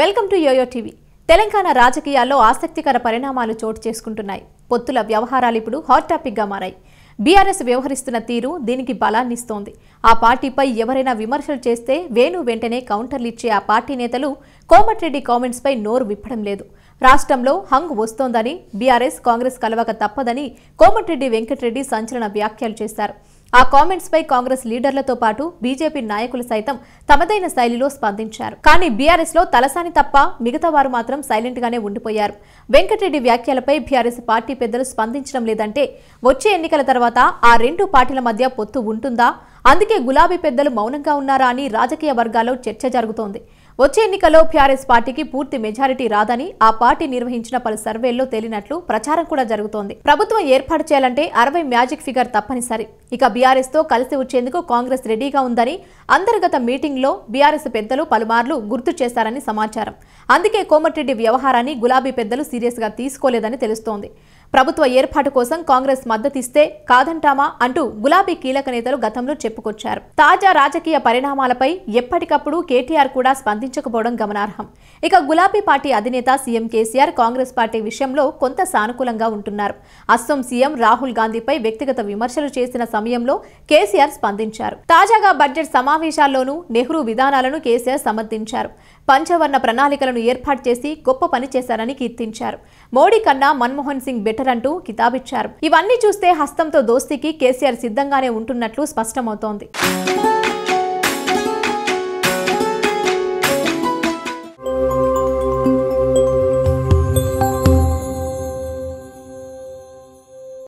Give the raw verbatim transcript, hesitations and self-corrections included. welcome to yo-yo TV Telangana రాజకీయాల్లో ఆసక్తికర పరిణామాలు చోటు చేసుకుంటున్నాయి పొత్తుల వ్యవహారాలు ఇప్పుడు హాట్ టాపిక్ గా మారాయి బీఆర్ఎస్ వ్యవహరిస్తున్న తీరు దీనికి బలాన్ని ఇస్తుంది ఆ పార్టీపై ఎవరైనా విమర్శలు చేస్తే వేణు వెంటనే కౌంటర్లు ఇచ్చే ఆ పార్టీ నేతలు కోమటిరెడ్డి కామెంట్స్ పై నోరు విప్పడం లేదు రాష్ట్రంలో హంగ్ వస్తోందని బీఆర్ఎస్ కాంగ్రెస్ కలవక తప్పదని కోమటిరెడ్డి వెంకటరెడ్డి సంచలన వ్యాఖ్యలు చేశారు ఆ కామెంట్స్ పై కాంగ్రెస్ లీడర్లతో పాటు బీజేపీ నాయకులు సైతం తమదైన శైలిలో స్పందించారు కానీ బీఆర్ఎస్ లో తలసాని తప్ప మిగతా వారు మాత్రం సైలెంట్ గానే ఉండిపోయారు వెంకటరెడ్డి వ్యాఖ్యలపై బీఆర్ఎస్ పార్టీ పెద్దలు స్పందించడం లేదంటే వచ్చే ఎన్నికల తర్వాత ఆ రెండు పార్టీల మధ్య పొత్తు ఉంటుందా అందుకే గులాబీ పెద్దలు మౌనంగా ఉన్నారా అని రాజకీయ వర్గాల్లో చర్చ జరుగుతోంది వచ్చే ఎన్నికల్లో బీఆర్ఎస్ పార్టీకి పూర్తి మెజారిటీ రాదని ఆ పార్టీ నిర్వహించిన పలు సర్వేల్లో తేలినట్లు ప్రచారం కూడా జరుగుతోంది ప్రభుత్వం ఏర్పాటు చేయాలంటే అరవై మ్యాజిక్ ఫిగర్ తప్పనిసరి ఇక బీఆర్ఎస్ తో కలిసి వచ్చేందుకు కాంగ్రెస్ రెడీగా ఉందని అంతర్గత మీటింగ్ లో బీఆర్ఎస్ పెద్దలు పలుమార్లు గుర్తు చేశారని సమాచారం అందుకే కోమటిరెడ్డి వ్యవహారాన్ని గులాబీ పెద్దలు సీరియస్ గా తీసుకోలేదని తెలుస్తోంది ప్రభుత్వ ఏర్పాటు కోసం కాంగ్రెస్ మద్దతిస్తే కాదంటామా అంటూ గులాబీ కీలక నేతలు గతంలో చెప్పుకొచ్చారు తాజా రాజకీయ పరిణామాలపై ఎప్పటికప్పుడు కేటీఆర్ కూడా స్పందించకపోవడం గమనార్హం ఇక గులాబీ పార్టీ అధినేత సీఎం కేసీఆర్ కాంగ్రెస్ పార్టీ విషయంలో కొంత సానుకూలంగా ఉంటున్నారు అస్సోం సీఎం రాహుల్ గాంధీపై వ్యక్తిగత విమర్శలు చేసిన సమయంలో కేసీఆర్ స్పందించారు తాజాగా బడ్జెట్ సమావేశాల్లోనూ నెహ్రూ విధానాలను కేసీఆర్ సమర్థించారు పంచవర్ణ ప్రణాళికలను ఏర్పాటు చేసి గొప్ప పని చేశారని కీర్తించారు మోడీ కన్నా మన్మోహన్ సింగ్ బెటర్ అంటూ కితాబిచ్చారు ఇవన్నీ చూస్తే హస్తంతో దోస్తీకి కేసీఆర్ సిద్ధంగానే ఉంటున్నట్లు స్పష్టమవుతోంది